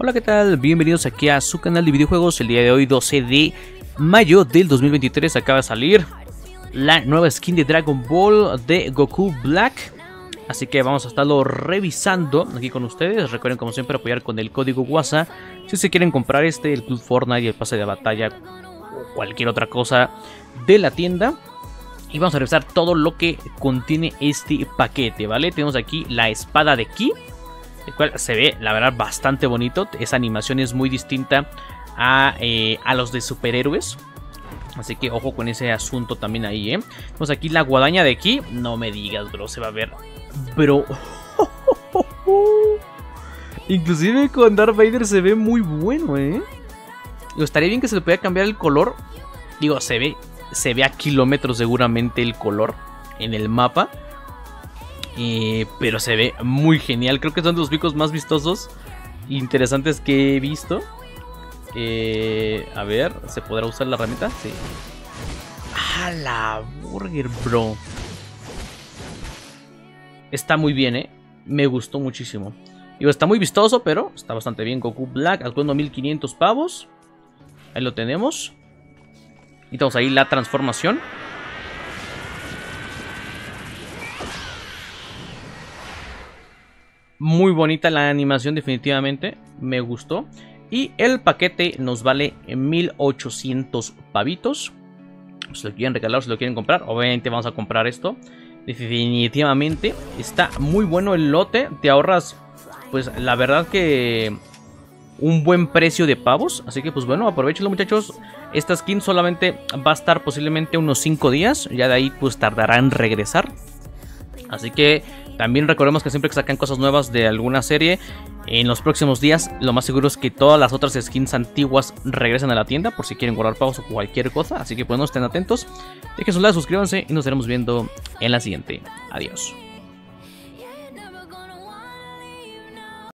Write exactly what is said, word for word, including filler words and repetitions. Hola, ¿qué tal? Bienvenidos aquí a su canal de videojuegos. El día de hoy, doce de mayo del dos mil veintitrés, acaba de salir la nueva skin de Dragon Ball de Goku Black. Así que vamos a estarlo revisando aquí con ustedes. Recuerden, como siempre, apoyar con el código WASA si se quieren comprar este, el Club Fortnite y el pase de batalla o cualquier otra cosa de la tienda. Y vamos a revisar todo lo que contiene este paquete, ¿vale? Tenemos aquí la espada de Ki, el cual se ve, la verdad, bastante bonito. Esa animación es muy distinta a, eh, a los de superhéroes. Así que ojo con ese asunto también ahí, ¿eh? Tenemos aquí la guadaña de Ki. No me digas, bro, se va a ver... Pero inclusive con Darth Vader se ve muy bueno, eh. Estaría bien que se le pudiera cambiar el color. Digo, se ve, se ve a kilómetros seguramente el color en el mapa. Eh, pero se ve muy genial. Creo que son de los picos más vistosos e interesantes que he visto. Eh, a ver, ¿se podrá usar la herramienta? Sí. ¡Ah, la burger, bro! Está muy bien, eh. Me gustó muchísimo. Digo, está muy vistoso, pero está bastante bien. Goku Black, actuando mil quinientos pavos. Ahí lo tenemos. Y tenemos ahí la transformación. Muy bonita la animación, definitivamente. Me gustó. Y el paquete nos vale mil ochocientos pavitos. Si lo quieren regalar o si lo quieren comprar. Obviamente vamos a comprar esto. Definitivamente está muy bueno el lote. Te ahorras, pues la verdad que un buen precio de pavos. Así que pues bueno, aprovechenlo, muchachos. Esta skin solamente va a estar posiblemente unos cinco días. Ya de ahí pues tardará en regresar. Así que también recordemos que siempre que sacan cosas nuevas de alguna serie, en los próximos días lo más seguro es que todas las otras skins antiguas regresen a la tienda, por si quieren guardar pavos o cualquier cosa. Así que pues no, estén atentos. Dejen su like, suscríbanse y nos estaremos viendo en la siguiente. Adiós.